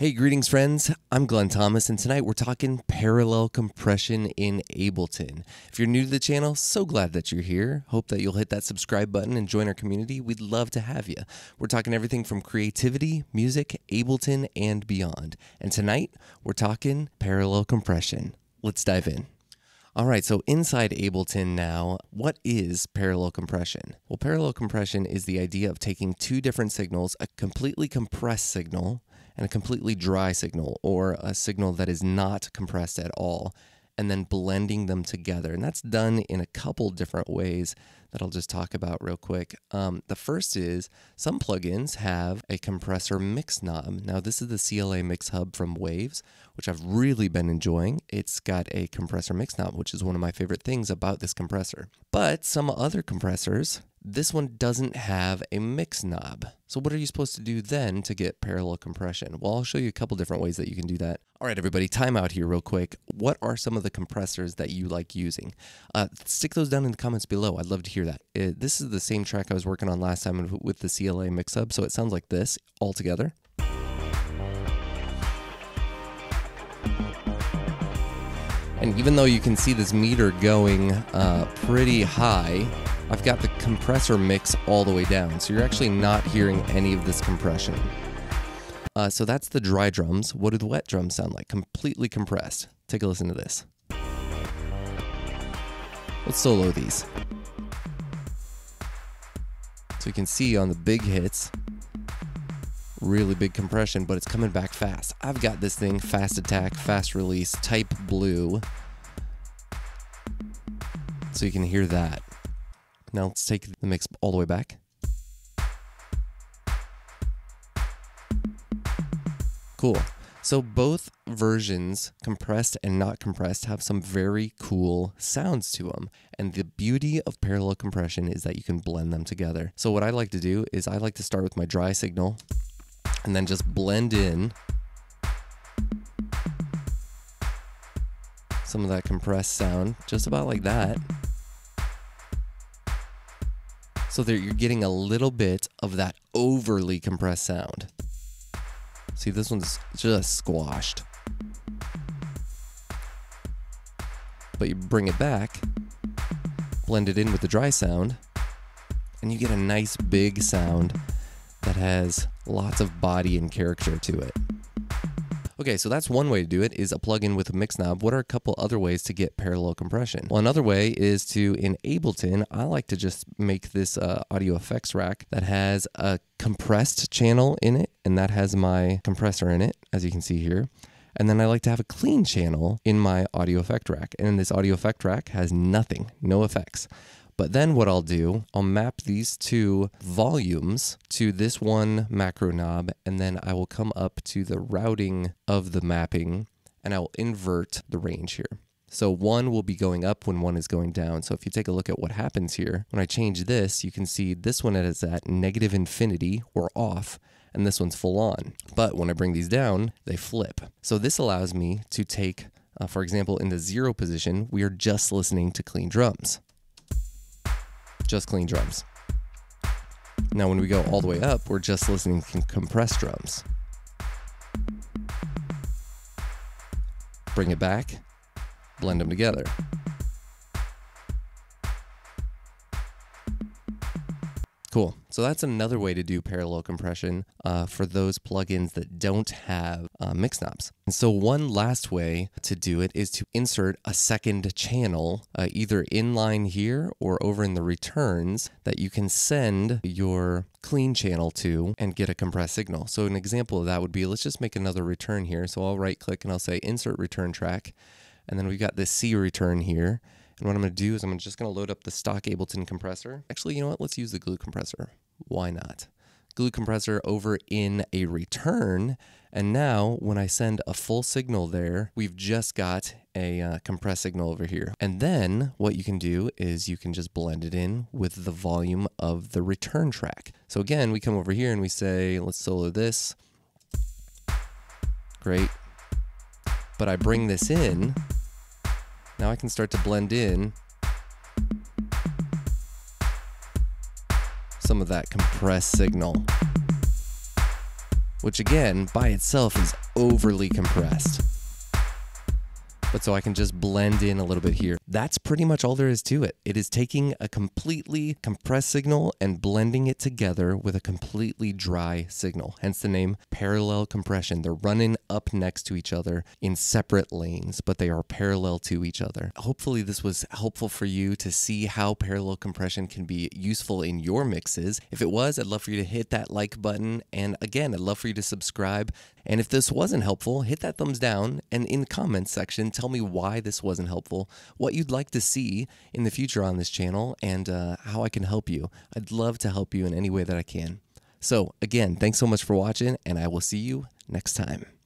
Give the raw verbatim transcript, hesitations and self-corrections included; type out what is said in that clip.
Hey, greetings friends, I'm Glenn Thomas and tonight we're talking parallel compression in Ableton. If you're new to the channel, so glad that you're here. Hope that you'll hit that subscribe button and join our community. We'd love to have you. We're talking everything from creativity, music, Ableton, and beyond. And tonight, we're talking parallel compression. Let's dive in. All right, so inside Ableton now, what is parallel compression? Well, parallel compression is the idea of taking two different signals, a completely compressed signal, and a completely dry signal, or a signal that is not compressed at all, and then blending them together. And that's done in a couple different ways that I'll just talk about real quick. Um, the first is some plugins have a compressor mix knob. Now this is the C L A MixHub from Waves, which I've really been enjoying. It's got a compressor mix knob, which is one of my favorite things about this compressor. But some other compressors, this one doesn't have a mix knob. So what are you supposed to do then to get parallel compression? Well, I'll show you a couple different ways that you can do that. All right, everybody, time out here real quick. What are some of the compressors that you like using? Uh, stick those down in the comments below. I'd love to hear that. It, this is the same track I was working on last time with the C L A MixHub, so it sounds like this all together. And even though you can see this meter going uh, pretty high, I've got the compressor mix all the way down, so you're actually not hearing any of this compression. Uh, so that's the dry drums. What do the wet drums sound like? Completely compressed. Take a listen to this. Let's solo these. So you can see on the big hits, really big compression, but it's coming back fast. I've got this thing, fast attack, fast release, type blue. So you can hear that. Now let's take the mix all the way back. Cool. So both versions, compressed and not compressed, have some very cool sounds to them. And the beauty of parallel compression is that you can blend them together. So what I like to do is I like to start with my dry signal and then just blend in some of that compressed sound, just about like that. So that you're getting a little bit of that overly compressed sound. See, this one's just squashed. But you bring it back, blend it in with the dry sound, and you get a nice big sound that has lots of body and character to it. Okay, so that's one way to do it, is a plugin with a mix knob. What are a couple other ways to get parallel compression? Well, another way is to, in Ableton, I like to just make this uh, audio effects rack that has a compressed channel in it, and that has my compressor in it, as you can see here. And then I like to have a clean channel in my audio effect rack, and this audio effect rack has nothing, no effects. But then what I'll do, I'll map these two volumes to this one macro knob, and then I will come up to the routing of the mapping, and I will invert the range here. So one will be going up when one is going down. So if you take a look at what happens here, when I change this, you can see this one is at negative infinity or off, and this one's full on. But when I bring these down, they flip. So this allows me to take, uh, for example, in the zero position, we are just listening to clean drums. Just clean drums. Now when we go all the way up, we're just listening to compressed drums. Bring it back, blend them together. Cool. So that's another way to do parallel compression uh, for those plugins that don't have uh, mix knobs. And so one last way to do it is to insert a second channel, uh, either inline here or over in the returns, that you can send your clean channel to and get a compressed signal. So an example of that would be, let's just make another return here. So I'll right click and I'll say insert return track. And then we've got this C return here. And what I'm going to do is I'm just going to load up the stock Ableton compressor. Actually, you know what? Let's use the glue compressor. Why not? Glue compressor over in a return. And now when I send a full signal there, we've just got a uh, compressed signal over here. And then what you can do is you can just blend it in with the volume of the return track. So again, we come over here and we say, let's solo this. Great. But I bring this in. Now I can start to blend in some of that compressed signal. which again, by itself is overly compressed. But so I can just blend in a little bit here. That's pretty much all there is to it. It is taking a completely compressed signal and blending it together with a completely dry signal, hence the name parallel compression. They're running up next to each other in separate lanes, but they are parallel to each other. Hopefully this was helpful for you to see how parallel compression can be useful in your mixes. If it was, I'd love for you to hit that like button. And again, I'd love for you to subscribe. And if this wasn't helpful, hit that thumbs down, and in the comments section, tell me why this wasn't helpful, what you'd like to see in the future on this channel, and uh, how I can help you. I'd love to help you in any way that I can. So again, thanks so much for watching, and I will see you next time.